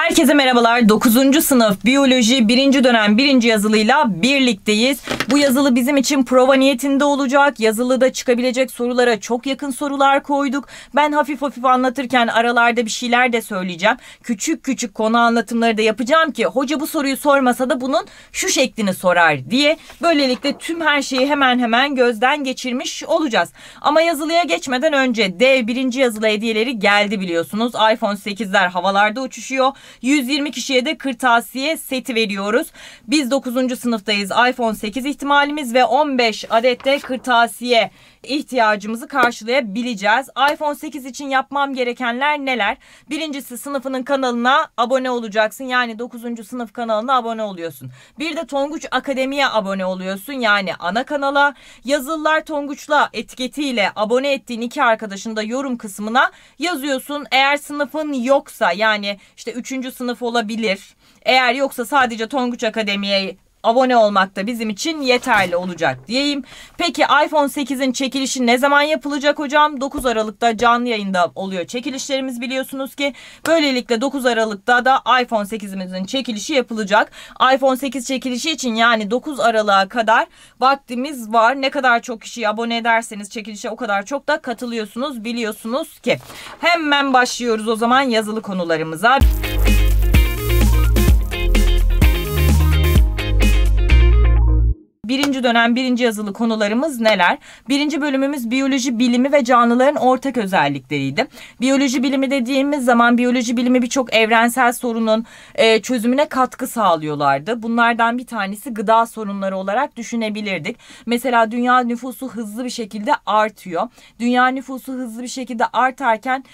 Herkese merhabalar. 9. sınıf biyoloji 1. dönem 1. yazılıyla birlikteyiz. Bu yazılı bizim için prova niyetinde olacak. Yazılıda çıkabilecek sorulara çok yakın sorular koyduk. Ben hafif hafif anlatırken aralarda bir şeyler de söyleyeceğim. Küçük küçük konu anlatımları da yapacağım ki hoca bu soruyu sormasa da bunun şu şeklini sorar diye. Böylelikle tüm her şeyi hemen hemen gözden geçirmiş olacağız. Ama yazılıya geçmeden önce dev 1. yazılı hediyeleri geldi biliyorsunuz. iPhone 8'ler havalarda uçuşuyor. 120 kişiye de kırtasiye seti veriyoruz. Biz 9. sınıftayız. iPhone 8 ihtimalimiz ve 15 adet de kırtasiye ihtiyacımızı karşılayabileceğiz. iPhone 8 için yapmam gerekenler neler? Birincisi sınıfının kanalına abone olacaksın. Yani 9. sınıf kanalına abone oluyorsun. Bir de Tonguç Akademi'ye abone oluyorsun. Yani ana kanala. Yazılılar Tonguç'la etiketiyle abone ettiğin iki arkadaşın da yorum kısmına yazıyorsun. Eğer sınıfın yoksa, yani işte 3. sınıf olabilir. Eğer yoksa sadece Tonguç Akademi'ye abone olmak da bizim için yeterli olacak diyeyim. Peki iPhone 8'in çekilişi ne zaman yapılacak hocam? 9 Aralık'ta canlı yayında oluyor çekilişlerimiz, biliyorsunuz ki. Böylelikle 9 Aralık'ta da iPhone 8'imizin çekilişi yapılacak. iPhone 8 çekilişi için yani 9 Aralık'a kadar vaktimiz var. Ne kadar çok kişiyi abone ederseniz çekilişe o kadar çok da katılıyorsunuz, biliyorsunuz ki. Hemen başlıyoruz o zaman yazılı konularımıza. Birinci dönem birinci yazılı konularımız neler? Birinci bölümümüz biyoloji bilimi ve canlıların ortak özellikleriydi. Biyoloji bilimi dediğimiz zaman biyoloji bilimi birçok evrensel sorunun çözümüne katkı sağlıyorlardı. Bunlardan bir tanesi gıda sorunları olarak düşünebilirdik. Mesela dünya nüfusu hızlı bir şekilde artıyor. Dünya nüfusu hızlı bir şekilde artarken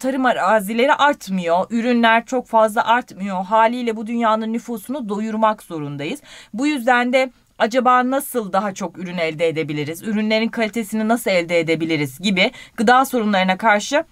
tarım arazileri artmıyor. Ürünler çok fazla artmıyor. Haliyle bu dünyanın nüfusunu doyurmak zorundayız. Bu yüzden de acaba nasıl daha çok ürün elde edebiliriz? Ürünlerin kalitesini nasıl elde edebiliriz gibi gıda sorunlarına karşı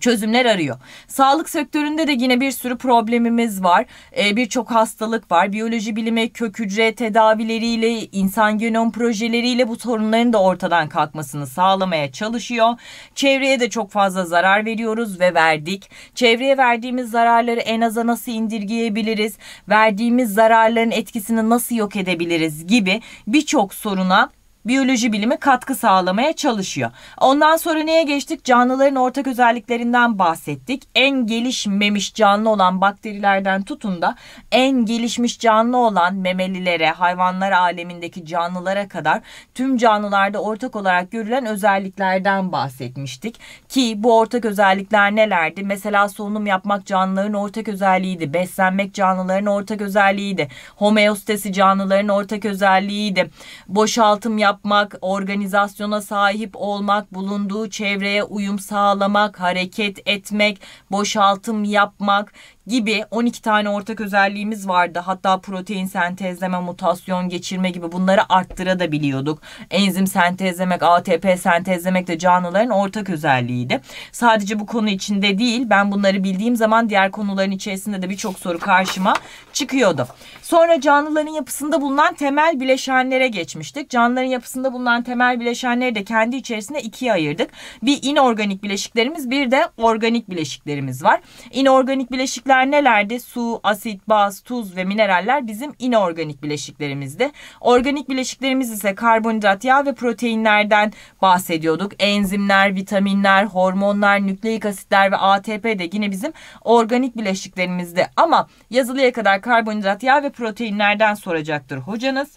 çözümler arıyor. Sağlık sektöründe de yine bir sürü problemimiz var. Birçok hastalık var. Biyoloji bilimi kök hücre tedavileriyle, insan genom projeleriyle bu sorunların da ortadan kalkmasını sağlamaya çalışıyor. Çevreye de çok fazla zarar veriyoruz ve verdik. Çevreye verdiğimiz zararları en aza nasıl indirgeyebiliriz? Verdiğimiz zararların etkisini nasıl yok edebiliriz gibi birçok soruna biyoloji bilimi katkı sağlamaya çalışıyor. Ondan sonra neye geçtik? Canlıların ortak özelliklerinden bahsettik. En gelişmemiş canlı olan bakterilerden tutun da en gelişmiş canlı olan memelilere, hayvanlar alemindeki canlılara kadar tüm canlılarda ortak olarak görülen özelliklerden bahsetmiştik. Ki bu ortak özellikler nelerdi? Mesela solunum yapmak canlıların ortak özelliğiydi. Beslenmek canlıların ortak özelliğiydi. Homeostasi canlıların ortak özelliğiydi. Boşaltım yapmak, organizasyona sahip olmak, bulunduğu çevreye uyum sağlamak, hareket etmek, boşaltım yapmak gibi 12 tane ortak özelliğimiz vardı. Hatta protein sentezleme, mutasyon geçirme gibi bunları arttırabiliyorduk. Enzim sentezlemek, ATP sentezlemek de canlıların ortak özelliğiydi. Sadece bu konu içinde değil, ben bunları bildiğim zaman diğer konuların içerisinde de birçok soru karşıma çıkıyordu. Sonra canlıların yapısında bulunan temel bileşenlere geçmiştik. Canlıların yapısında bulunan temel bileşenleri de kendi içerisinde ikiye ayırdık. Bir inorganik bileşiklerimiz, bir de organik bileşiklerimiz var. İnorganik bileşikler nelerdi? Su, asit, baz, tuz ve mineraller bizim inorganik bileşiklerimizdi. Organik bileşiklerimiz ise karbonhidrat, yağ ve proteinlerden bahsediyorduk. Enzimler, vitaminler, hormonlar, nükleik asitler ve ATP de yine bizim organik bileşiklerimizdi. Ama yazılıya kadar karbonhidrat, yağ ve proteinlerden soracaktır hocanız.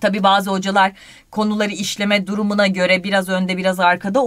Tabii bazı hocalar konuları işleme durumuna göre biraz önde biraz arkada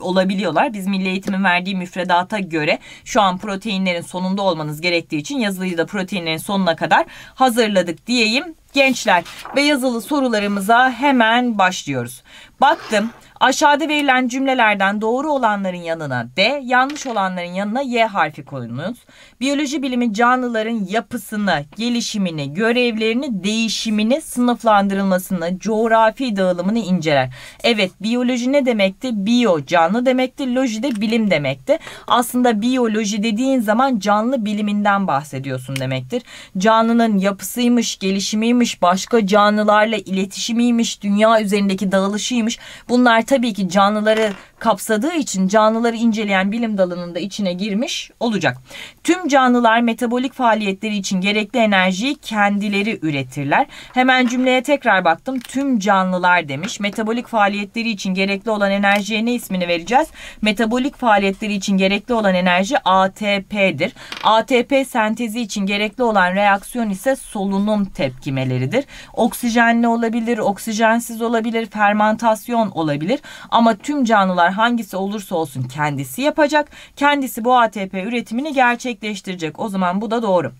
olabiliyorlar. Biz Milli Eğitim'in verdiği müfredata göre şu an proteinlerin sonunda olmanız gerektiği için yazılıyı da proteinlerin sonuna kadar hazırladık diyeyim gençler. Ve yazılı sorularımıza hemen başlıyoruz. Baktım. Aşağıda verilen cümlelerden doğru olanların yanına D, yanlış olanların yanına Y harfi koyunuz. Biyoloji bilimi canlıların yapısını, gelişimini, görevlerini, değişimini, sınıflandırılmasını, coğrafi dağılımını inceler. Evet, biyoloji ne demekti? Biyo canlı demekti, loji de bilim demekti. Aslında biyoloji dediğin zaman canlı biliminden bahsediyorsun demektir. Canlının yapısıymış, gelişimiymiş, ışıymış, başka canlılarla iletişimiymiş, dünya üzerindeki dağılışıymış. Bunlar tabii ki canlıları kapsadığı için canlıları inceleyen bilim dalının da içine girmiş olacak. Tüm canlılar metabolik faaliyetleri için gerekli enerjiyi kendileri üretirler. Hemen cümleye tekrar baktım. Tüm canlılar demiş. Metabolik faaliyetleri için gerekli olan enerjiye ne ismini vereceğiz? Metabolik faaliyetleri için gerekli olan enerji ATP'dir. ATP sentezi için gerekli olan reaksiyon ise solunum tepkimeleridir. Oksijenli olabilir, oksijensiz olabilir, fermentasyon olabilir. Ama tüm canlılar hangisi olursa olsun kendisi yapacak. Kendisi bu ATP üretimini gerçekleştirecek. O zaman bu da doğru.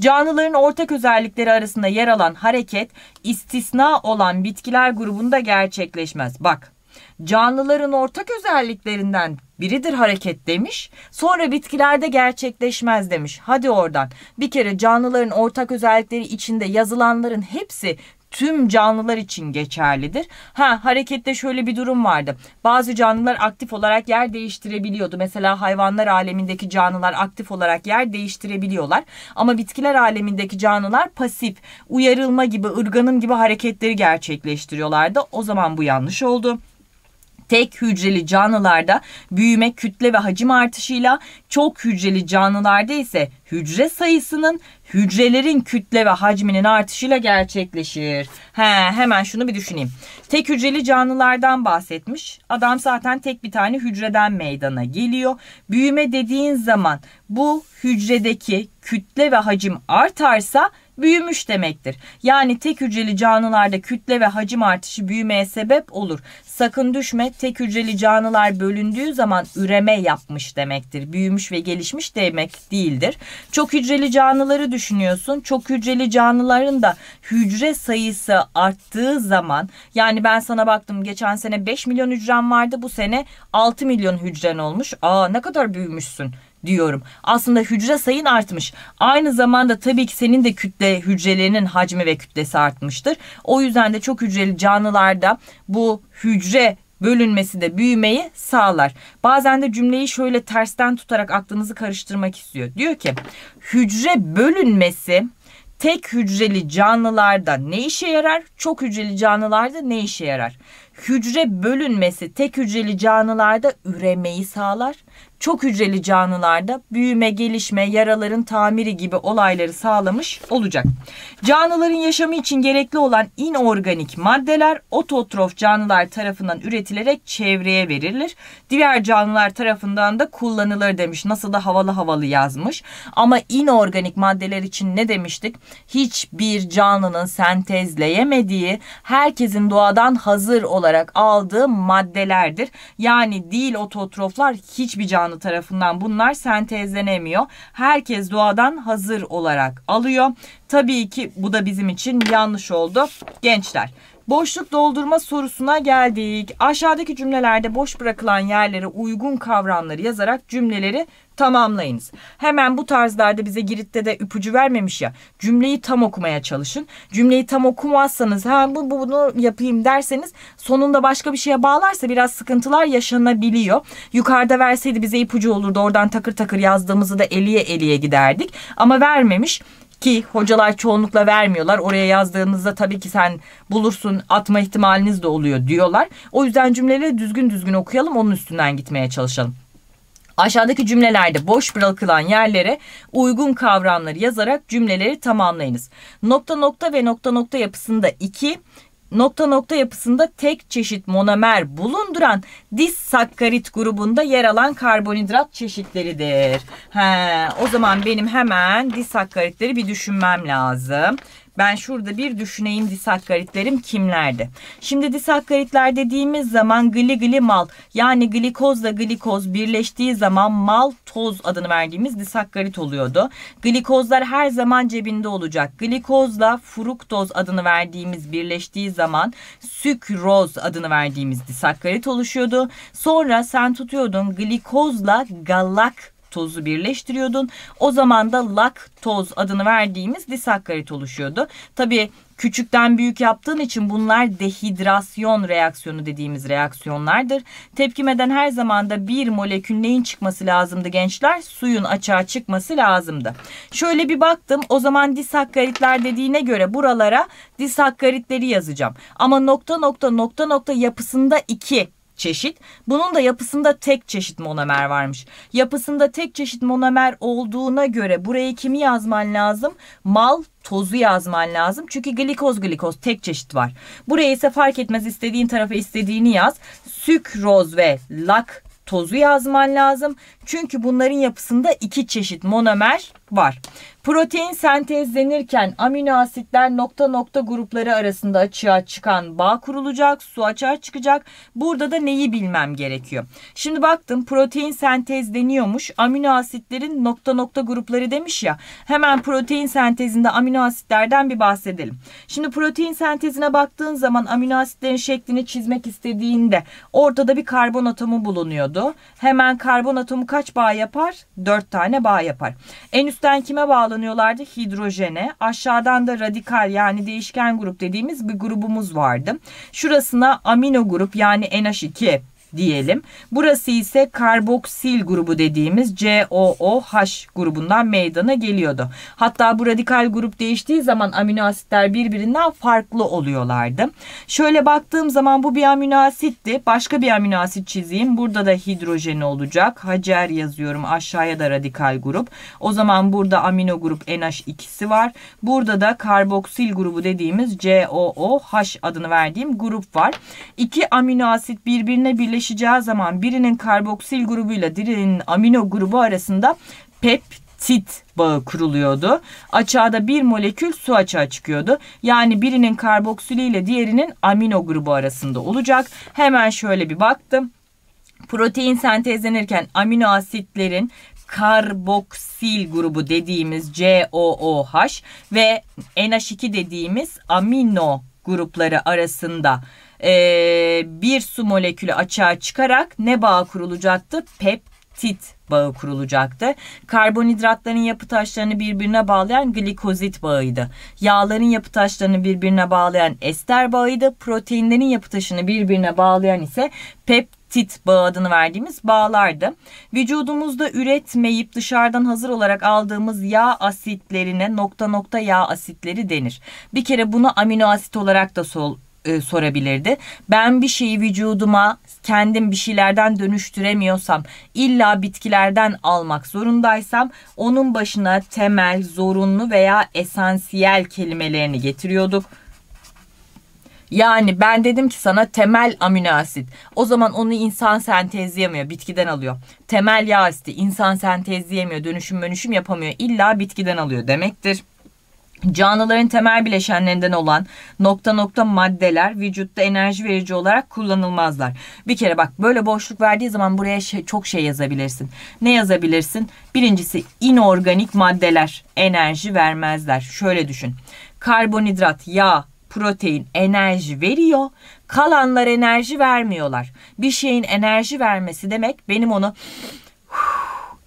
Canlıların ortak özellikleri arasında yer alan hareket istisna olan bitkiler grubunda gerçekleşmez. Bak, canlıların ortak özelliklerinden biridir hareket demiş. Sonra bitkilerde gerçekleşmez demiş. Hadi oradan. Bir kere canlıların ortak özellikleri içinde yazılanların hepsi tüm canlılar için geçerlidir. Harekette şöyle bir durum vardı. Bazı canlılar aktif olarak yer değiştirebiliyordu. Mesela hayvanlar alemindeki canlılar aktif olarak yer değiştirebiliyorlar. Ama bitkiler alemindeki canlılar pasif, uyarılma gibi, ırganım gibi hareketleri gerçekleştiriyorlardı. O zaman bu yanlış oldu. Tek hücreli canlılarda büyüme, kütle ve hacim artışıyla, çok hücreli canlılarda ise hücre sayısının, hücrelerin kütle ve hacminin artışıyla gerçekleşir. Hemen şunu bir düşüneyim. Tek hücreli canlılardan bahsetmiş. Adam zaten tek bir tane hücreden meydana geliyor. Büyüme dediğin zaman bu hücredeki kütle ve hacim artarsa büyümüş demektir. Yani tek hücreli canlılarda kütle ve hacim artışı büyümeye sebep olur. Sakın düşme, tek hücreli canlılar bölündüğü zaman üreme yapmış demektir. Büyümüş ve gelişmiş demek değildir. Çok hücreli canlıları düşünüyorsun. Çok hücreli canlıların da hücre sayısı arttığı zaman, yani ben sana baktım geçen sene 5 milyon hücren vardı, bu sene 6 milyon hücren olmuş. Ne kadar büyümüşsün diyorum. Aslında hücre sayın artmış. Aynı zamanda tabii ki senin de kütle, hücrelerinin hacmi ve kütlesi artmıştır. O yüzden de çok hücreli canlılarda bu hücre bölünmesi de büyümeyi sağlar. Bazen de cümleyi şöyle tersten tutarak aklınızı karıştırmak istiyor. Diyor ki hücre bölünmesi tek hücreli canlılarda ne işe yarar? Çok hücreli canlılarda ne işe yarar? Hücre bölünmesi tek hücreli canlılarda üremeyi sağlar. Çok hücreli canlılarda büyüme, gelişme, yaraların tamiri gibi olayları sağlamış olacak. Canlıların yaşamı için gerekli olan inorganik maddeler ototrof canlılar tarafından üretilerek çevreye verilir. Diğer canlılar tarafından da kullanılır demiş. Nasıl da havalı havalı yazmış. Ama inorganik maddeler için ne demiştik? Hiçbir canlının sentezleyemediği, herkesin doğadan hazır olarak aldığı maddelerdir. Yani değil ototroflar, hiçbir canlı tarafından bunlar sentezlenemiyor. Herkes doğadan hazır olarak alıyor. Tabii ki bu da bizim için yanlış oldu. Gençler, boşluk doldurma sorusuna geldik. Aşağıdaki cümlelerde boş bırakılan yerlere uygun kavramları yazarak cümleleri tamamlayınız. Hemen bu tarzlarda bize Girit'te de ipucu vermemiş ya, cümleyi tam okumaya çalışın. Cümleyi tam okumazsanız, bunu yapayım derseniz, sonunda başka bir şeye bağlarsa biraz sıkıntılar yaşanabiliyor. Yukarıda verseydi bize ipucu olurdu, oradan takır takır yazdığımızı da eliye eliye giderdik. Ama vermemiş. Ki hocalar çoğunlukla vermiyorlar. Oraya yazdığınızda tabii ki sen bulursun, atma ihtimaliniz de oluyor diyorlar. O yüzden cümleleri düzgün düzgün okuyalım, onun üstünden gitmeye çalışalım. Aşağıdaki cümlelerde boş bırakılan yerlere uygun kavramları yazarak cümleleri tamamlayınız. Nokta nokta ve nokta nokta yapısında nokta nokta yapısında tek çeşit monomer bulunduran dissakkarit grubunda yer alan karbonhidrat çeşitleridir. O zaman benim hemen dissakkaritleri bir düşünmem lazım. Ben şurada bir düşüneyim, disakkaritlerim kimlerdi? Şimdi disakkaritler dediğimiz zaman gli mal, yani glikozla glikoz birleştiği zaman maltoz adını verdiğimiz disakkarit oluyordu. Glikozlar her zaman cebinde olacak. Glikozla fruktoz adını verdiğimiz birleştiği zaman sükroz adını verdiğimiz disakkarit oluşuyordu. Sonra sen tutuyordun glikozla galak laktozu birleştiriyordun. O zaman da laktoz adını verdiğimiz disakkarit oluşuyordu. Tabii küçükten büyük yaptığın için bunlar dehidrasyon reaksiyonu dediğimiz reaksiyonlardır. Tepkimeden her zaman da bir molekül neyin çıkması lazımdı gençler? Suyun açığa çıkması lazımdı. Şöyle bir baktım, o zaman disakkaritler dediğine göre buralara disakkaritleri yazacağım. Ama nokta nokta nokta nokta yapısında 2 çeşit. Bunun da yapısında tek çeşit monomer varmış. Yapısında tek çeşit monomer olduğuna göre buraya kimi yazman lazım? Maltozu yazman lazım. Çünkü glikoz tek çeşit var. Buraya ise fark etmez, istediğin tarafa istediğini yaz. Sükroz ve laktozu yazman lazım. Çünkü bunların yapısında 2 çeşit monomer var. Protein sentezlenirken amino asitler nokta nokta grupları arasında açığa çıkan bağ kurulacak, su açığa çıkacak. Burada da neyi bilmem gerekiyor? Şimdi baktım, protein sentezleniyormuş. Amino asitlerin nokta nokta grupları demiş ya. Hemen protein sentezinde amino asitlerden bir bahsedelim. Şimdi protein sentezine baktığın zaman amino asitlerin şeklini çizmek istediğinde ortada bir karbon atomu bulunuyordu. Hemen karbon atomu kaç bağ yapar? 4 tane bağ yapar. En üstten kime bağlanıyorlardı? Hidrojene. Aşağıdan da radikal yani değişken grup dediğimiz bir grubumuz vardı. Şurasına amino grup yani NH2 diyelim. Burası ise karboksil grubu dediğimiz COOH grubundan meydana geliyordu. Hatta bu radikal grup değiştiği zaman amino asitler birbirinden farklı oluyorlardı. Şöyle baktığım zaman bu bir amino asitti. Başka bir amino asit çizeyim. Burada da hidrojen olacak. Hacer yazıyorum. Aşağıya da radikal grup. O zaman burada amino grup NH2'si var. Burada da karboksil grubu dediğimiz COOH adını verdiğim grup var. İki amino asit birbirine birleştiriliyor. Zaman birinin karboksil grubuyla diğerinin amino grubu arasında peptit bağı kuruluyordu. Açığa da bir molekül su açığa çıkıyordu. Yani birinin karboksili ile diğerinin amino grubu arasında olacak. Hemen şöyle bir baktım. Protein sentezlenirken amino asitlerin karboksil grubu dediğimiz COOH ve NH2 dediğimiz amino grupları arasında bir su molekülü açığa çıkarak ne bağı kurulacaktı? Peptit bağı kurulacaktı. Karbonhidratların yapı taşlarını birbirine bağlayan glikozit bağıydı. Yağların yapı taşlarını birbirine bağlayan ester bağıydı. Proteinlerin yapı taşını birbirine bağlayan ise peptit bağı adını verdiğimiz bağlardı. Vücudumuzda üretmeyip dışarıdan hazır olarak aldığımız yağ asitlerine nokta nokta yağ asitleri denir. Bir kere bunu amino asit olarak da sorabilirdi. Ben bir şeyi vücuduma kendim bir şeylerden dönüştüremiyorsam, illa bitkilerden almak zorundaysam onun başına temel, zorunlu veya esansiyel kelimelerini getiriyorduk. Yani ben dedim ki sana temel amino asit. O zaman onu insan sentezleyemiyor, bitkiden alıyor. Temel yağ asiti insan sentezleyemiyor, dönüşüm yapamıyor. İlla bitkiden alıyor demektir. Canlıların temel bileşenlerinden olan nokta nokta maddeler vücutta enerji verici olarak kullanılmazlar. Bir kere bak, böyle boşluk verdiği zaman buraya çok şey yazabilirsin. Ne yazabilirsin? Birincisi inorganik maddeler enerji vermezler. Şöyle düşün. Karbonhidrat, yağ, protein enerji veriyor. Kalanlar enerji vermiyorlar. Bir şeyin enerji vermesi demek benim onu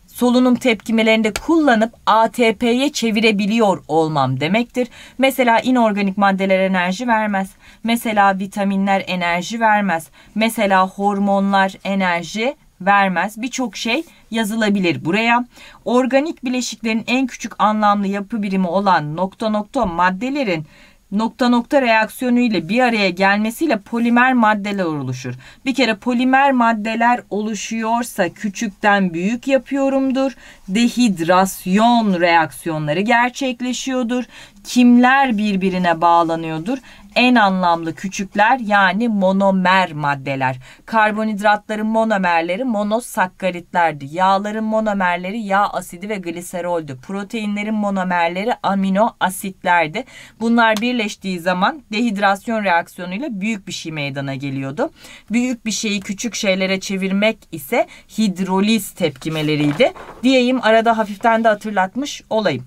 solunum tepkimelerinde kullanıp ATP'ye çevirebiliyor olmam demektir. Mesela inorganik maddeler enerji vermez. Mesela vitaminler enerji vermez. Mesela hormonlar enerji vermez. Birçok şey yazılabilir buraya. Organik bileşiklerin en küçük anlamlı yapı birimi olan nokta nokta maddelerin nokta nokta reaksiyonu ile bir araya gelmesiyle polimer maddeler oluşur. Bir kere polimer maddeler oluşuyorsa küçükten büyük yapıyorumdur. Dehidrasyon reaksiyonları gerçekleşiyordur. Kimler birbirine bağlanıyordur? En anlamlı küçükler yani monomer maddeler. Karbonhidratların monomerleri monosakkaritlerdi. Yağların monomerleri yağ asidi ve gliseroldü. Proteinlerin monomerleri amino asitlerdi. Bunlar birleştiği zaman dehidrasyon reaksiyonuyla büyük bir şey meydana geliyordu. Büyük bir şeyi küçük şeylere çevirmek ise hidroliz tepkimeleriydi. Diyeyim, arada hafiften de hatırlatmış olayım.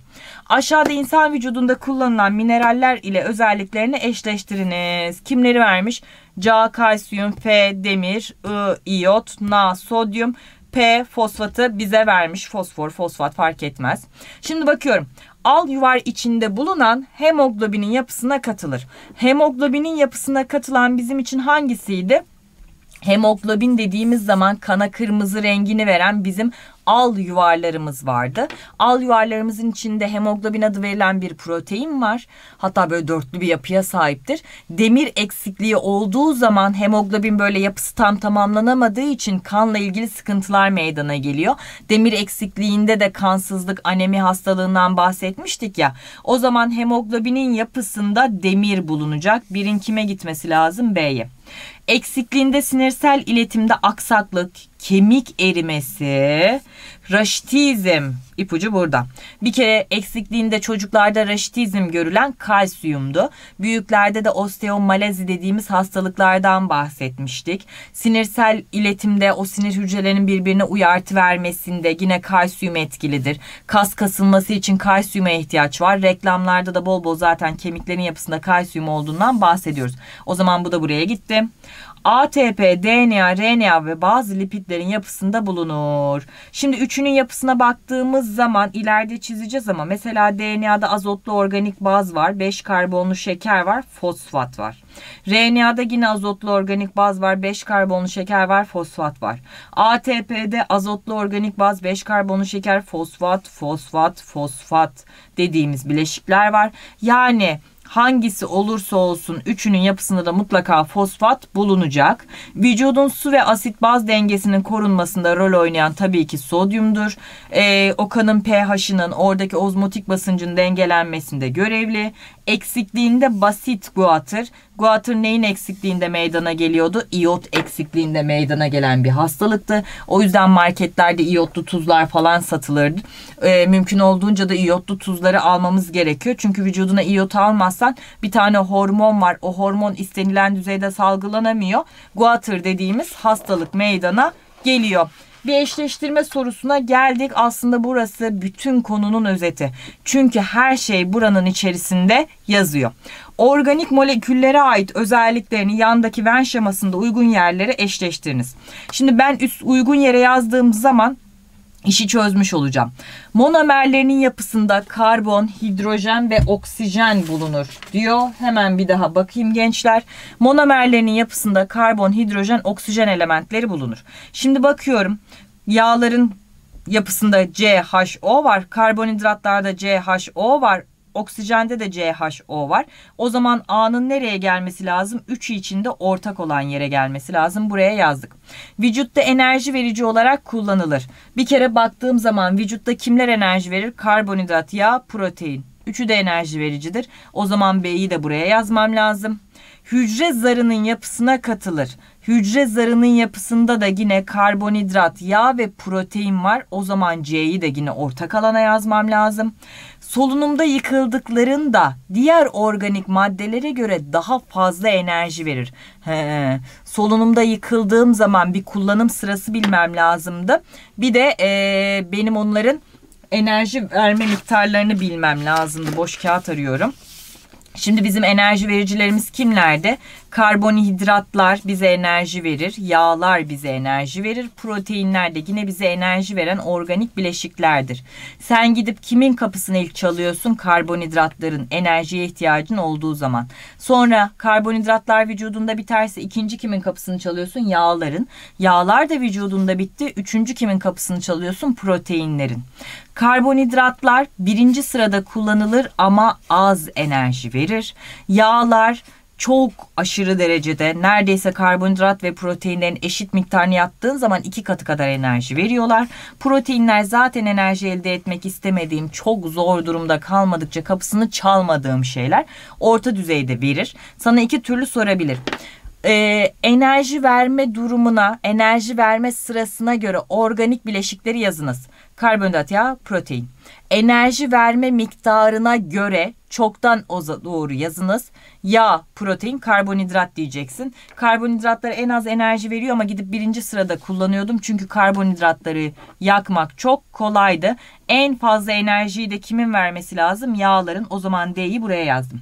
Aşağıda insan vücudunda kullanılan mineraller ile özelliklerini eşleştiriniz. Kimleri vermiş? Ca, kalsiyum, Fe, demir, I, iyot, Na, sodyum, P fosfatı bize vermiş. Fosfor, fosfat fark etmez. Şimdi bakıyorum. Al yuvar içinde bulunan hemoglobinin yapısına katılır. Hemoglobinin yapısına katılan bizim için hangisiydi? Hemoglobin dediğimiz zaman kana kırmızı rengini veren bizim al yuvarlarımız vardı. Al yuvarlarımızın içinde hemoglobin adı verilen bir protein var. Hatta böyle dörtlü bir yapıya sahiptir. Demir eksikliği olduğu zaman hemoglobin böyle yapısı tam tamamlanamadığı için kanla ilgili sıkıntılar meydana geliyor. Demir eksikliğinde de kansızlık, anemi hastalığından bahsetmiştik ya. O zaman hemoglobinin yapısında demir bulunacak. Birin kime gitmesi lazım? B'ye. Eksikliğinde sinirsel iletimde aksaklık, kemik erimesi, raşitizm, ipucu burada. Bir kere eksikliğinde çocuklarda raşitizm görülen kalsiyumdu. Büyüklerde de osteomalazi dediğimiz hastalıklardan bahsetmiştik. Sinirsel iletimde o sinir hücrelerinin birbirine uyartı vermesinde yine kalsiyum etkilidir. Kas kasılması için kalsiyuma ihtiyaç var. Reklamlarda da bol bol zaten kemiklerin yapısında kalsiyum olduğundan bahsediyoruz. O zaman bu da buraya gitti. ATP, DNA, RNA ve bazı lipidlerin yapısında bulunur. Şimdi üçünün yapısına baktığımız zaman ileride çizeceğiz ama mesela DNA'da azotlu organik baz var. 5 karbonlu şeker var. Fosfat var. RNA'da yine azotlu organik baz var. 5 karbonlu şeker var. Fosfat var. ATP'de azotlu organik baz, 5 karbonlu şeker, fosfat, fosfat, fosfat dediğimiz bileşikler var. Yani hangisi olursa olsun üçünün yapısında da mutlaka fosfat bulunacak. Vücudun su ve asit baz dengesinin korunmasında rol oynayan tabii ki sodyumdur. O kanın pH'ının, oradaki ozmotik basıncın dengelenmesinde görevli. Eksikliğinde basit guatr. Guatr neyin eksikliğinde meydana geliyordu? İyot eksikliğinde meydana gelen bir hastalıktı. O yüzden marketlerde iyotlu tuzlar falan satılırdı. Mümkün olduğunca da iyotlu tuzları almamız gerekiyor. Çünkü vücuduna iyot almazsan bir tane hormon var. O hormon istenilen düzeyde salgılanamıyor. Guatr dediğimiz hastalık meydana geliyor. Bir eşleştirme sorusuna geldik. Aslında burası bütün konunun özeti. Çünkü her şey buranın içerisinde yazıyor. Organik moleküllere ait özelliklerini yandaki Venn şemasında uygun yerlere eşleştiriniz. Şimdi ben üst uygun yere yazdığım zaman İşi çözmüş olacağım. Monomerlerinin yapısında karbon, hidrojen ve oksijen bulunur diyor. Hemen bir daha bakayım gençler. Monomerlerinin yapısında karbon, hidrojen, oksijen elementleri bulunur. Şimdi bakıyorum. Yağların yapısında CHO var. Karbonhidratlarda CHO var. Oksijende de CHO var. O zaman A'nın nereye gelmesi lazım? 3'ü içinde ortak olan yere gelmesi lazım. Buraya yazdık. Vücutta enerji verici olarak kullanılır. Bir kere baktığım zaman vücutta kimler enerji verir? Karbonhidrat, yağ, protein. Üçü de enerji vericidir. O zaman B'yi de buraya yazmam lazım. Hücre zarının yapısına katılır. Hücre zarının yapısında da yine karbonhidrat, yağ ve protein var. O zaman C'yi de yine ortak alana yazmam lazım. Solunumda yıkıldıklarında diğer organik maddelere göre daha fazla enerji verir. Solunumda yıkıldığım zaman bir kullanım sırası bilmem lazımdı. Bir de benim onların enerji verme miktarlarını bilmem lazımdı. Boş kağıt arıyorum. Şimdi bizim enerji vericilerimiz kimlerde? Karbonhidratlar bize enerji verir. Yağlar bize enerji verir. Proteinler de yine bize enerji veren organik bileşiklerdir. Sen gidip kimin kapısını ilk çalıyorsun? Karbonhidratların enerjiye ihtiyacın olduğu zaman. Sonra karbonhidratlar vücudunda biterse ikinci kimin kapısını çalıyorsun? Yağların. Yağlar da vücudunda bitti. Üçüncü kimin kapısını çalıyorsun? Proteinlerin. Karbonhidratlar birinci sırada kullanılır ama az enerji verir. Yağlar çok aşırı derecede neredeyse karbonhidrat ve proteinlerin eşit miktarını yaptığın zaman 2 katı kadar enerji veriyorlar. Proteinler zaten enerji elde etmek istemediğim, çok zor durumda kalmadıkça kapısını çalmadığım şeyler, orta düzeyde verir. Sana iki türlü sorabilir. Enerji verme durumuna, enerji verme sırasına göre organik bileşikleri yazınız. Karbonhidrat, yağ, protein. enerji verme miktarına göre çoktan oza doğru yazınız. Yağ, protein, karbonhidrat diyeceksin. Karbonhidratları en az enerji veriyor ama gidip birinci sırada kullanıyordum. Çünkü karbonhidratları yakmak çok kolaydı. En fazla enerjiyi de kimin vermesi lazım? Yağların. O zaman D'yi buraya yazdım.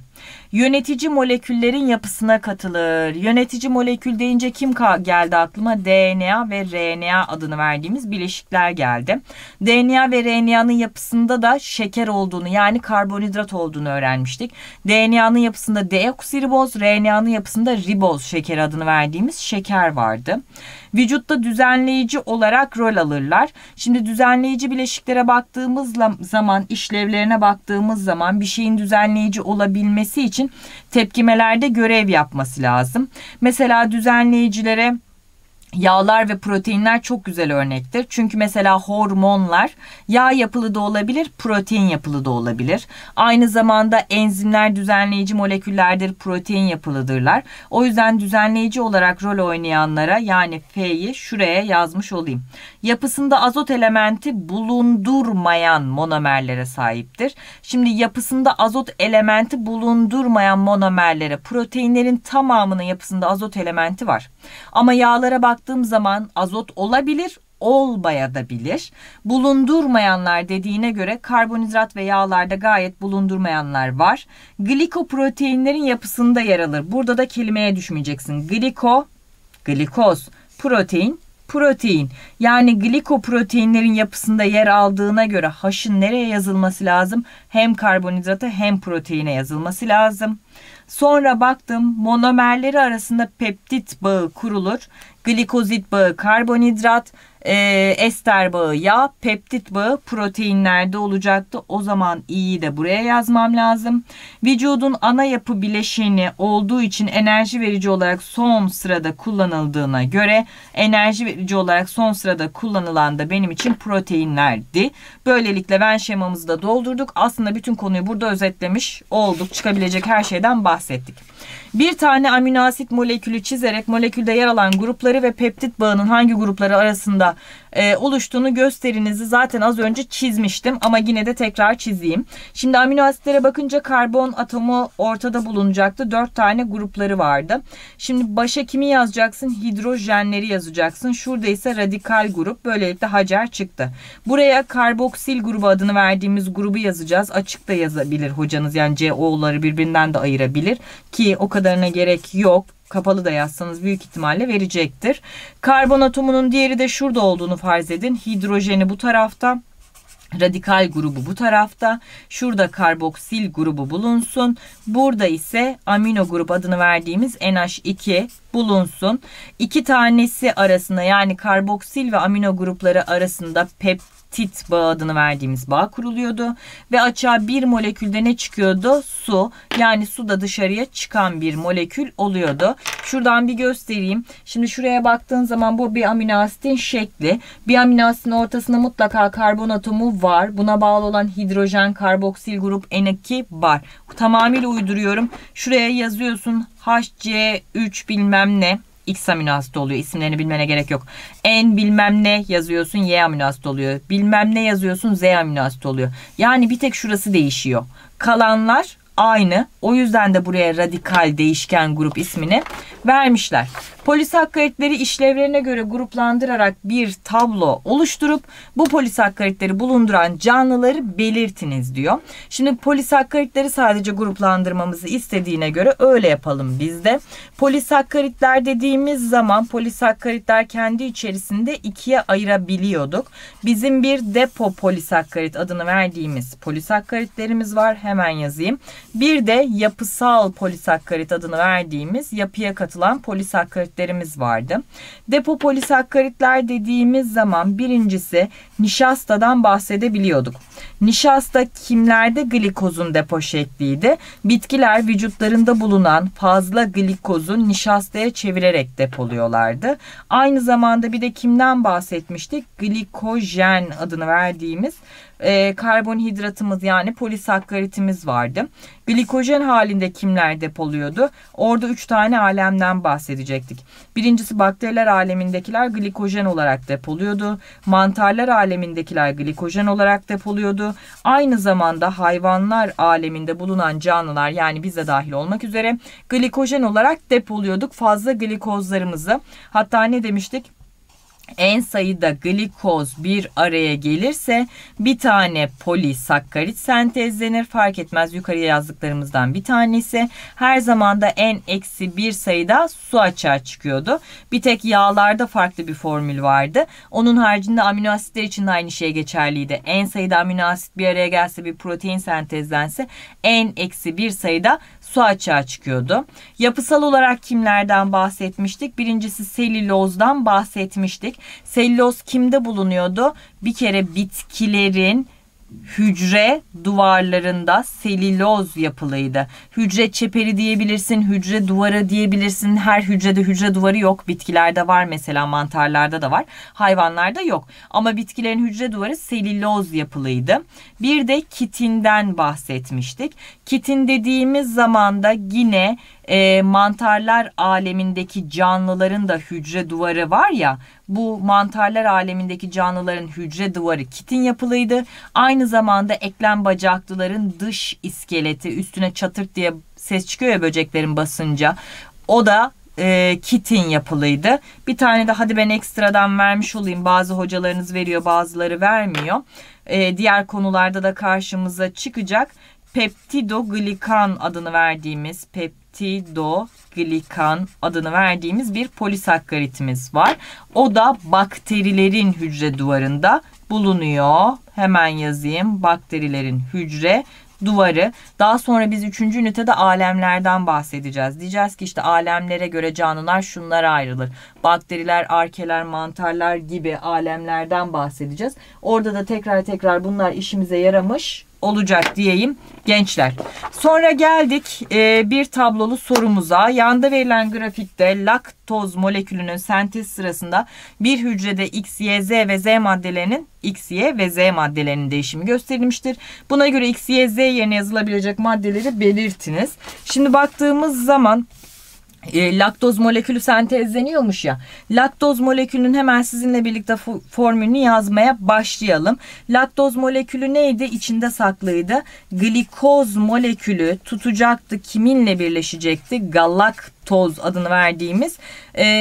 Yönetici moleküllerin yapısına katılır. Yönetici molekül deyince kim geldi aklıma? DNA ve RNA adını verdiğimiz bileşikler geldi. DNA ve RNA'nın yapısında da şeker olduğunu, yani karbonhidrat olduğunu öğrenmiştik. DNA'nın yapısında deoksiriboz, RNA'nın yapısında riboz şeker adını verdiğimiz şeker vardı. Vücutta düzenleyici olarak rol alırlar. Şimdi düzenleyici bileşiklere baktığımız zaman, işlevlerine baktığımız zaman bir şeyin düzenleyici olabilmesi için tepkimelerde görev yapması lazım. Mesela düzenleyicilere yağlar ve proteinler çok güzel örnektir. Çünkü mesela hormonlar yağ yapılı da olabilir, protein yapılı da olabilir. Aynı zamanda enzimler düzenleyici moleküllerdir, protein yapılıdırlar. O yüzden düzenleyici olarak rol oynayanlara, yani F'yi şuraya yazmış olayım. Yapısında azot elementi bulundurmayan monomerlere sahiptir. Şimdi yapısında azot elementi bulundurmayan monomerlere, proteinlerin tamamının yapısında azot elementi var. Ama yağlara baktığım zaman azot olabilir, olmaya da bilir. Bulundurmayanlar dediğine göre karbonhidrat ve yağlarda gayet bulundurmayanlar var. Glikoproteinlerin yapısında yer alır. Burada da kelimeye düşmeyeceksin. Gliko, glikoz, protein, protein. Yani glikoproteinlerin yapısında yer aldığına göre H'ın nereye yazılması lazım? Hem karbonhidrata hem proteine yazılması lazım. Sonra baktım, monomerleri arasında peptit bağı kurulur. Glikozit bağı karbonhidrat, ester bağı yağ, peptit bağı proteinlerde olacaktı. O zaman İ'yi de buraya yazmam lazım. Vücudun ana yapı bileşeni olduğu için enerji verici olarak son sırada kullanıldığına göre, enerji verici olarak son sırada kullanılan da benim için proteinlerdi. Böylelikle Venn şemamızı da doldurduk. Aslında bütün konuyu burada özetlemiş olduk. Çıkabilecek her şeyden bahsettik. Bir tane amino asit molekülü çizerek molekülde yer alan grupları ve peptit bağının hangi grupları arasında oluştuğunu gösterinizi zaten az önce çizmiştim ama yine de tekrar çizeyim. Şimdi amino asitlere bakınca karbon atomu ortada bulunacaktı. 4 tane grupları vardı. Şimdi başa kimi yazacaksın? Hidrojenleri yazacaksın. Şurada ise radikal grup. Böylelikle Hacer çıktı. Buraya karboksil grubu adını verdiğimiz grubu yazacağız. Açık da yazabilir hocanız. Yani CO'ları birbirinden de ayırabilir ki o kadarına gerek yok. Kapalı da yazsanız büyük ihtimalle verecektir. Karbon atomunun diğeri de şurada olduğunu farz edin. Hidrojeni bu tarafta, radikal grubu bu tarafta. Şurada karboksil grubu bulunsun. Burada ise amino grup adını verdiğimiz NH2 bulunsun. İki tanesi arasında, yani karboksil ve amino grupları arasında peptit bağı adını verdiğimiz bağ kuruluyordu. Ve açığa bir molekülde ne çıkıyordu? Su. Yani su da dışarıya çıkan bir molekül oluyordu. Şuradan bir göstereyim. Şimdi şuraya baktığın zaman bu bir amino asitin şekli. Bir amino asitin ortasında mutlaka karbon atomu var. Buna bağlı olan hidrojen, karboksil grup NH2 var. Tamamıyla uyduruyorum. Şuraya yazıyorsun HC3 bilmem ne. X amino asit oluyor. İsimlerini bilmene gerek yok. N bilmem ne yazıyorsun, Y amino asit oluyor. Bilmem ne yazıyorsun, Z amino asit oluyor. Yani bir tek şurası değişiyor. Kalanlar aynı. O yüzden de buraya radikal değişken grup ismini vermişler. Polisakkaritleri işlevlerine göre gruplandırarak bir tablo oluşturup bu polisakkaritleri bulunduran canlıları belirtiniz diyor. Şimdi polisakkaritleri sadece gruplandırmamızı istediğine göre öyle yapalım biz de. Polisakkaritler dediğimiz zaman polisakkaritler kendi içerisinde ikiye ayırabiliyorduk. Bizim bir depo polisakkarit adını verdiğimiz polisakkaritlerimiz var. Hemen yazayım. Bir de yapısal polisakkarit adını verdiğimiz yapıya katılan polisakkaritlerimiz vardı. Depo polisakkaritler dediğimiz zaman birincisi nişastadan bahsedebiliyorduk. Nişasta kimlerde glikozun depo şekliydi? Bitkiler vücutlarında bulunan fazla glikozun nişastaya çevirerek depoluyorlardı. Aynı zamanda bir de kimden bahsetmiştik? Glikojen adını verdiğimiz karbonhidratımız, yani polisakkaritimiz vardı. Glikojen halinde kimler depoluyordu? Orada 3 tane alemden bahsedecektik. Birincisi bakteriler alemindekiler glikojen olarak depoluyordu. Mantarlar alemindekiler glikojen olarak depoluyordu. yapılıyor. Aynı zamanda hayvanlar aleminde bulunan canlılar, yani biz de dahil olmak üzere, glikojen olarak depoluyorduk fazla glikozlarımızı. Hatta ne demiştik? En sayıda glikoz bir araya gelirse bir tane polisakkarit sentezlenir. Fark etmez, yukarıya yazdıklarımızdan bir tanesi. Her zaman da en eksi bir sayıda su açığa çıkıyordu. Bir tek yağlarda farklı bir formül vardı. Onun haricinde amino asitler için de aynı şey geçerliydi. En sayıda amino asit bir araya gelse bir protein sentezlense en eksi bir sayıda su açığa çıkıyordu. Yapısal olarak kimlerden bahsetmiştik? Birincisi selülozdan bahsetmiştik. Selüloz kimde bulunuyordu? Bir kere bitkilerin hücre duvarlarında selüloz yapılıydı. Hücre çeperi diyebilirsin, hücre duvarı diyebilirsin. Her hücrede hücre duvarı yok. Bitkilerde var mesela, mantarlarda da var. Hayvanlarda yok. Ama bitkilerin hücre duvarı selüloz yapılıydı. Bir de kitinden bahsetmiştik. Kitin dediğimiz zaman da yine mantarlar alemindeki canlıların da hücre duvarı var ya, bu mantarlar alemindeki canlıların hücre duvarı kitin yapılıydı. Aynı zamanda eklem bacaklıların dış iskeleti, üstüne çatırt diye ses çıkıyor ya böceklerin basınca, o da kitin yapılıydı. Bir tane de hadi ben ekstradan vermiş olayım, bazı hocalarınız veriyor bazıları vermiyor. Diğer konularda da karşımıza çıkacak. Peptidoglikan adını verdiğimiz bir polisakkaritimiz var. O da bakterilerin hücre duvarında bulunuyor. Hemen yazayım. Bakterilerin hücre duvarı. Daha sonra biz 3. ünitede alemlerden bahsedeceğiz. Diyeceğiz ki işte alemlere göre canlılar şunlara ayrılır. Bakteriler, arkeler, mantarlar gibi alemlerden bahsedeceğiz. Orada da tekrar bunlar işimize yaramış olacak diyeyim gençler. Sonra geldik bir tablolu sorumuza. Yanda verilen grafikte laktoz molekülünün sentez sırasında bir hücrede X, Y, Z ve Z maddelerinin değişimi gösterilmiştir. Buna göre X, Y, Z yerine yazılabilecek maddeleri belirtiniz. Şimdi baktığımız zaman laktoz molekülü sentezleniyormuş ya. Laktoz molekülünün hemen sizinle birlikte formülünü yazmaya başlayalım. Laktoz molekülü neydi? İçinde saklıydı. Glikoz molekülü tutacaktı. Kiminle birleşecekti? Galaktoz adını verdiğimiz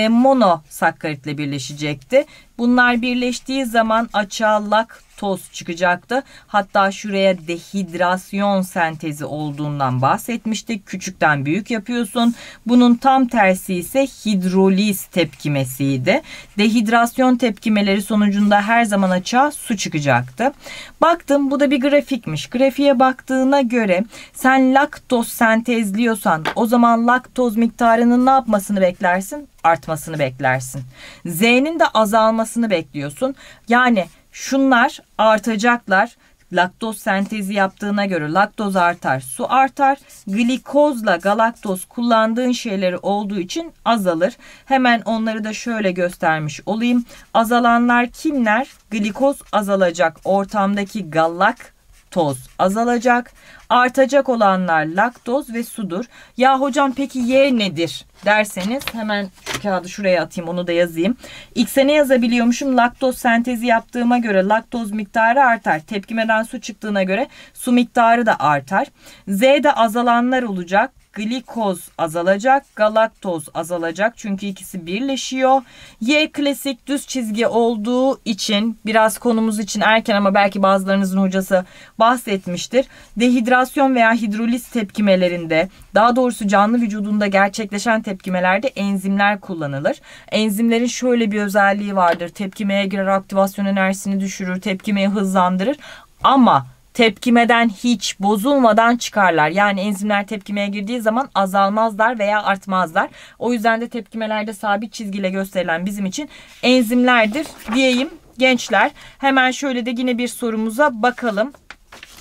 monosakkaritle birleşecekti. Bunlar birleştiği zaman açığa laktoz çıkacaktı. Hatta şuraya dehidrasyon sentezi olduğundan bahsetmiştik. Küçükten büyük yapıyorsun. Bunun tam tersi ise hidroliz tepkimesiydi. Dehidrasyon tepkimeleri sonucunda her zaman açığa su çıkacaktı. Baktım, bu da bir grafikmiş. Grafiğe baktığına göre sen laktoz sentezliyorsan o zaman laktoz miktarının ne yapmasını beklersin? Artmasını beklersin. Z'nin de azalmasını bekliyorsun. Yani şunlar artacaklar. Laktoz sentezi yaptığına göre laktoz artar, su artar. Glikozla galaktoz kullandığın şeyleri olduğu için azalır. Hemen onları da şöyle göstermiş olayım. Azalanlar kimler? Glikoz azalacak. Ortamdaki galaktoz azalacak. Artacak olanlar laktoz ve sudur. Ya hocam peki Y nedir derseniz, hemen şu kağıdı şuraya atayım, onu da yazayım. X'e ne yazabiliyormuşum? Laktoz sentezi yaptığıma göre laktoz miktarı artar. Tepkimeden su çıktığına göre su miktarı da artar. Z'de azalanlar olacak. Glikoz azalacak, galaktoz azalacak çünkü ikisi birleşiyor. Y klasik düz çizgi olduğu için biraz konumuz için erken ama belki bazılarınızın hocası bahsetmiştir. Dehidrasyon veya hidroliz tepkimelerinde, daha doğrusu canlı vücudunda gerçekleşen tepkimelerde enzimler kullanılır. Enzimlerin şöyle bir özelliği vardır. Tepkimeye girer, aktivasyon enerjisini düşürür, tepkimeyi hızlandırır ama tepkimeden hiç bozulmadan çıkarlar. Yani enzimler tepkimeye girdiği zaman azalmazlar veya artmazlar. O yüzden de tepkimelerde sabit çizgiyle gösterilen bizim için enzimlerdir diyeyim gençler. Hemen şöyle de yine bir sorumuza bakalım.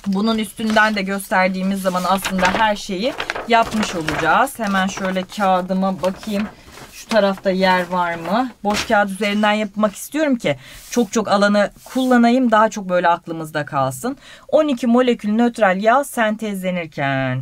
Bunun üstünden de gösterdiğimiz zaman aslında her şeyi yapmış olacağız. Hemen şöyle kağıdıma bakayım. tarafta yer var mı? Boş kağıt üzerinden yapmak istiyorum ki çok çok alanı kullanayım, daha çok böyle aklımızda kalsın. 12 molekül nötral yağ sentezlenirken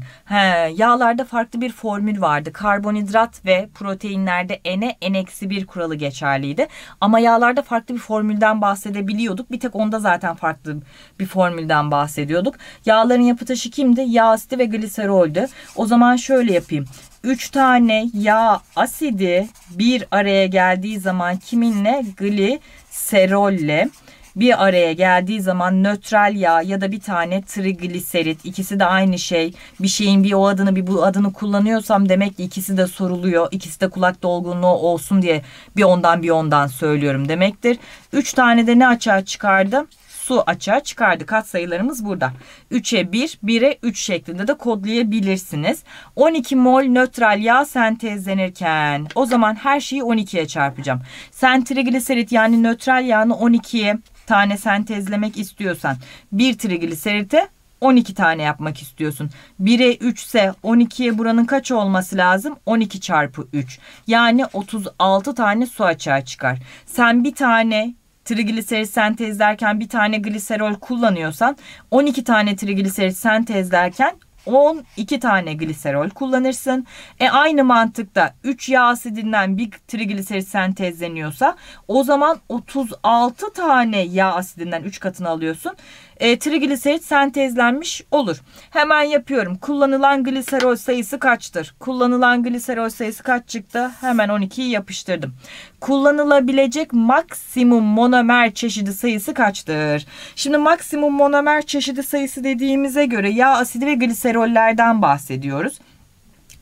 yağlarda farklı bir formül vardı. Karbonhidrat ve proteinlerde N-1 kuralı geçerliydi. Ama yağlarda farklı bir formülden bahsedebiliyorduk. Bir tek onda zaten farklı bir formülden bahsediyorduk. Yağların yapı taşı kimdi? Yağ asidi ve gliseroldü. O zaman şöyle yapayım. 3 tane yağ asidi bir araya geldiği zaman kiminle? Gliserolle. Bir araya geldiği zaman nötral yağ ya da bir tane trigliserit. İkisi de aynı şey. Bir şeyin bir o adını bir bu adını kullanıyorsam demek ki ikisi de soruluyor. İkisi de kulak dolgunluğu olsun diye bir ondan söylüyorum demektir. 3 tane de ne açığa çıkardım? Su açığa çıkardı. Katsayılarımız burada. 3'e 1, 1'e 3 şeklinde de kodlayabilirsiniz. 12 mol nötral yağ sentezlenirken o zaman her şeyi 12'ye çarpacağım. Sen trigliserit yani nötral yağını 12 tane sentezlemek istiyorsan bir trigliserite 12 tane yapmak istiyorsun. 1'e 3 ise 12'ye buranın kaç olması lazım? 12 çarpı 3. Yani 36 tane su açığa çıkar. Sen bir tane trigliserit sentezlerken bir tane gliserol kullanıyorsan 12 tane trigliserit sentezlerken 12 tane gliserol kullanırsın. Aynı mantıkta 3 yağ asidinden bir trigliserit sentezleniyorsa o zaman 36 tane yağ asidinden 3 katını alıyorsun. Trigliserit sentezlenmiş olur. Hemen yapıyorum. Kullanılan gliserol sayısı kaçtır? Kullanılan gliserol sayısı kaç çıktı? Hemen 12'yi yapıştırdım. Kullanılabilecek maksimum monomer çeşidi sayısı kaçtır? Şimdi maksimum monomer çeşidi sayısı dediğimize göre yağ asidi ve gliserollerden bahsediyoruz.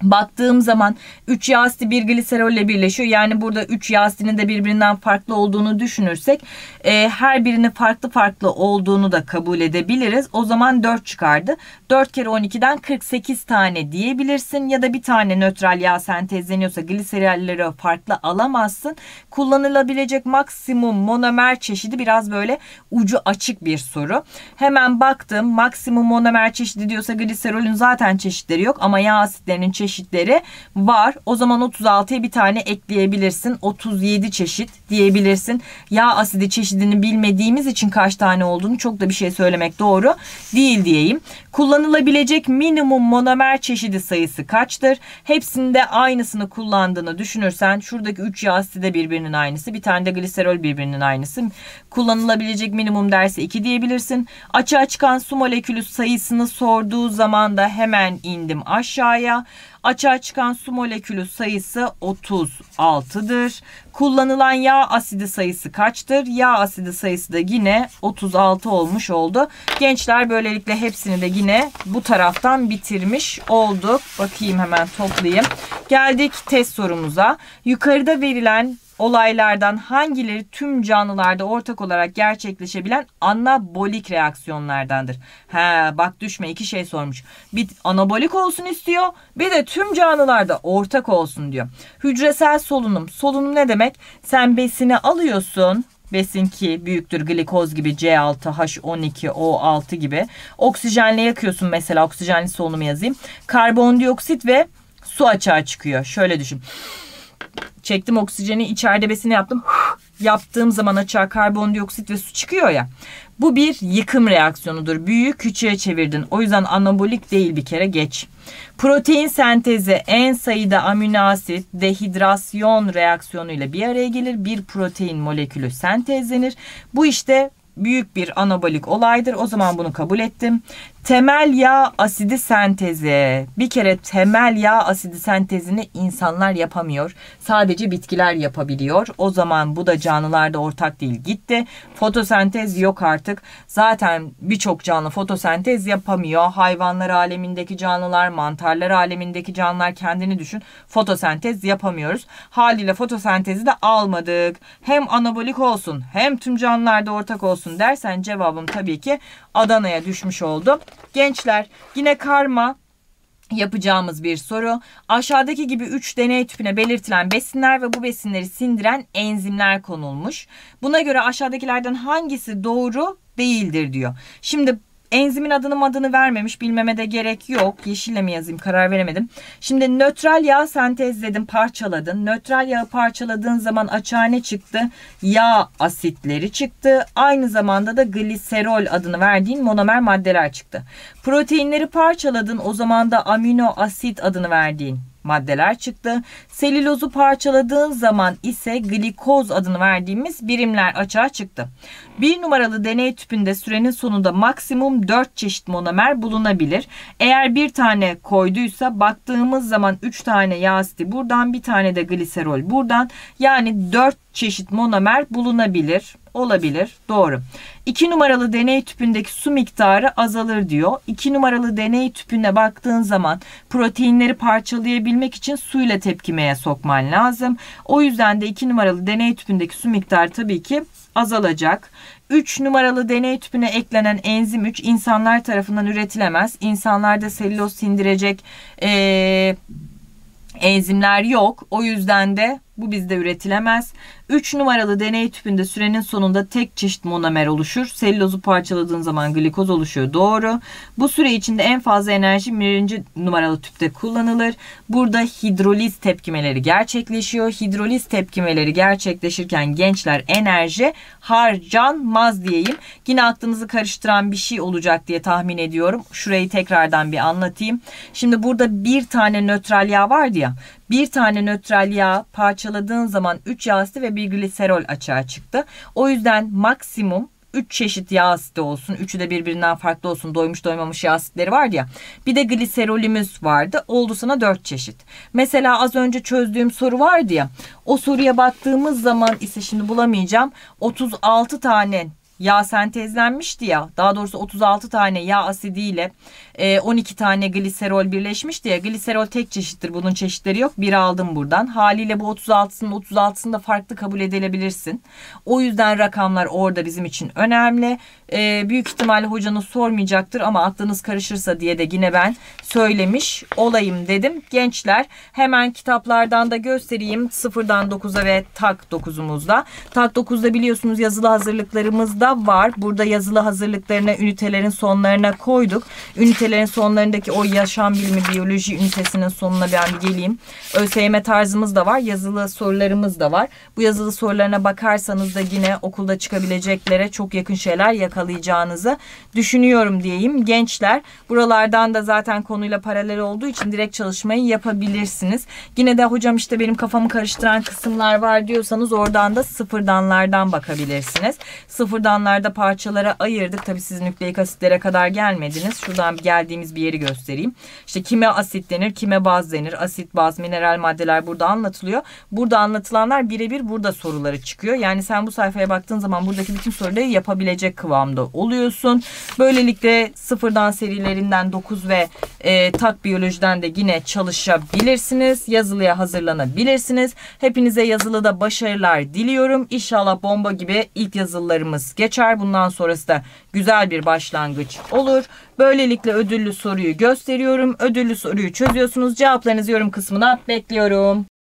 Baktığım zaman 3 yağ asidi bir gliserolle birleşiyor. Yani burada 3 yağ asidinin de birbirinden farklı olduğunu düşünürsek her birinin farklı olduğunu da kabul edebiliriz. O zaman 4 çıkardı. 4 kere 12'den 48 tane diyebilirsin. Ya da bir tane nötral yağ sentezleniyorsa gliserolleri farklı alamazsın. Kullanılabilecek maksimum monomer çeşidi biraz böyle ucu açık bir soru. Hemen baktım. Maksimum monomer çeşidi diyorsa gliserolün zaten çeşitleri yok. Ama yağ asitlerinin çeşitleri var. O zaman 36'ya bir tane ekleyebilirsin. 37 çeşit diyebilirsin. Yağ asidi çeşidini bilmediğimiz için kaç tane olduğunu çok da bir şey söylemek doğru değil diyeyim. Kullanılabilecek minimum monomer çeşidi sayısı kaçtır? Hepsinde aynısını kullandığını düşünürsen şuradaki 3 yağ asidi de birbirinin aynısı. Bir tane de gliserol birbirinin aynısı. Kullanılabilecek minimum derse 2 diyebilirsin. Açığa çıkan su molekülü sayısını sorduğu zaman da hemen indim aşağıya. Açığa çıkan su molekülü sayısı 36'dır. Kullanılan yağ asidi sayısı kaçtır? Yağ asidi sayısı da yine 36 olmuş oldu. Gençler böylelikle hepsini de yine bu taraftan bitirmiş olduk. Bakayım hemen toplayayım. Geldik test sorumuza. Yukarıda verilen olaylardan hangileri tüm canlılarda ortak olarak gerçekleşebilen anabolik reaksiyonlardandır? Bak düşme, iki şey sormuş. Bir anabolik olsun istiyor, bir de tüm canlılarda ortak olsun diyor. Hücresel solunum. Solunum ne demek? Sen besini alıyorsun. Besin ki büyüktür glikoz gibi C6H12O6 gibi. Oksijenle yakıyorsun mesela. Oksijenli solunumu yazayım. Karbondioksit ve su açığa çıkıyor. Şöyle düşün. Çektim oksijeni, içeride besini yaptım. Yaptığım zaman açığa karbondioksit ve su çıkıyor ya. Bu bir yıkım reaksiyonudur. Büyüğü küçüğe çevirdin. O yüzden anabolik değil, bir kere geç. Protein sentezi en sayıda amino asit dehidrasyon reaksiyonuyla bir araya gelir. Bir protein molekülü sentezlenir. Bu işte büyük bir anabolik olaydır. O zaman bunu kabul ettim. Temel yağ asidi sentezi. Bir kere temel yağ asidi sentezini insanlar yapamıyor. Sadece bitkiler yapabiliyor. O zaman bu da canlılarda ortak değil. Gitti. Fotosentez yok artık. Zaten birçok canlı fotosentez yapamıyor. Hayvanlar alemindeki canlılar, mantarlar alemindeki canlılar, kendini düşün. Fotosentez yapamıyoruz. Haliyle fotosentezi de almadık. Hem anabolik olsun hem tüm canlılarda ortak olsun dersen cevabım tabii ki Adana'ya düşmüş oldu. Gençler yine karma yapacağımız bir soru. Aşağıdaki gibi 3 deney tüpüne belirtilen besinler ve bu besinleri sindiren enzimler konulmuş. Buna göre aşağıdakilerden hangisi doğru değildir diyor. Şimdi Enzimin adını vermemiş, bilmeme de gerek yok. Yeşille mi yazayım, karar veremedim. Şimdi nötral yağ sentezledim, parçaladın. Nötral yağı parçaladığın zaman açığa ne çıktı? Yağ asitleri çıktı. Aynı zamanda da gliserol adını verdiğin monomer maddeler çıktı. Proteinleri parçaladın, o zaman da amino asit adını verdiğin maddeler çıktı. Selülozu parçaladığın zaman ise glikoz adını verdiğimiz birimler açığa çıktı. 1 numaralı deney tüpünde sürenin sonunda maksimum 4 çeşit monomer bulunabilir. Eğer bir tane koyduysa baktığımız zaman 3 tane yağ asidi buradan, bir tane de gliserol buradan, yani 4 çeşit monomer bulunabilir. Olabilir. Doğru. 2 numaralı deney tüpündeki su miktarı azalır diyor. 2 numaralı deney tüpüne baktığın zaman proteinleri parçalayabilmek için suyla tepkimeye sokman lazım. O yüzden de 2 numaralı deney tüpündeki su miktarı tabii ki azalacak. 3 numaralı deney tüpüne eklenen enzim 3 insanlar tarafından üretilemez. İnsanlarda selüloz sindirecek enzimler yok. O yüzden de bu bizde üretilemez. 3 numaralı deney tüpünde sürenin sonunda tek çeşit monomer oluşur. Selülozu parçaladığın zaman glikoz oluşuyor. Doğru. Bu süre içinde en fazla enerji 1. numaralı tüpte kullanılır. Burada hidroliz tepkimeleri gerçekleşiyor. Hidroliz tepkimeleri gerçekleşirken gençler enerji harcanmaz diyeyim. Yine aklınızı karıştıran bir şey olacak diye tahmin ediyorum. Şurayı tekrardan bir anlatayım. Şimdi burada bir tane nötral yağ vardı ya. Bir tane nötral yağ parçaladığın zaman 3 yağ asidi ve 1 gliserol açığa çıktı. O yüzden maksimum 3 çeşit yağ asidi olsun. Üçü de birbirinden farklı olsun. Doymuş doymamış yağ asitleri var ya. Bir de gliserolümüz vardı. Oldu sana 4 çeşit. Mesela az önce çözdüğüm soru vardı ya. O soruya baktığımız zaman ise şimdi bulamayacağım. 36 tane yağ sentezlenmişti ya, daha doğrusu 36 tane yağ asidiyle 12 tane gliserol birleşmişti ya. Gliserol tek çeşittir, bunun çeşitleri yok. Bir aldım buradan. Haliyle bu 36'sını da farklı kabul edilebilirsin. O yüzden rakamlar orada bizim için önemli. Büyük ihtimalle hocanız sormayacaktır ama aklınız karışırsa diye de yine ben söylemiş olayım dedim. Gençler hemen kitaplardan da göstereyim. 0'dan 9'a ve tak 9'umuzda. Tak 9'da biliyorsunuz yazılı hazırlıklarımız da var. Burada yazılı hazırlıklarına ünitelerin sonlarına koyduk. Ünitelerin sonlarındaki o yaşam bilimi biyoloji ünitesinin sonuna ben geleyim. ÖSYM tarzımız da var. Yazılı sorularımız da var. Bu yazılı sorularına bakarsanız da yine okulda çıkabileceklere çok yakın şeyler yakalayacağınızı düşünüyorum diyeyim. Gençler buralardan da zaten konuyla paralel olduğu için direkt çalışmayı yapabilirsiniz. Yine de hocam işte benim kafamı karıştıran kısımlar var diyorsanız oradan da sıfırdanlardan bakabilirsiniz. Sıfırdanlarda parçalara ayırdık. Tabii siz nükleik asitlere kadar gelmediniz. Şuradan geldiğimiz bir yeri göstereyim. İşte kime asit denir, kime baz denir. Asit, baz, mineral maddeler burada anlatılıyor. Burada anlatılanlar birebir burada soruları çıkıyor. Yani sen bu sayfaya baktığın zaman buradaki bütün soruları yapabilecek kıvamda oluyorsun. Böylelikle sıfırdan serilerinden 9 ve tak biyolojiden de yine çalışabilirsiniz. Yazılıya hazırlanabilirsiniz. Hepinize yazılıda başarılar diliyorum. İnşallah bomba gibi ilk yazılılarımız geçer. Bundan sonrası da güzel bir başlangıç olur. Böylelikle ödüllü soruyu gösteriyorum. Ödüllü soruyu çözüyorsunuz. Cevaplarınızı yorum kısmına bekliyorum.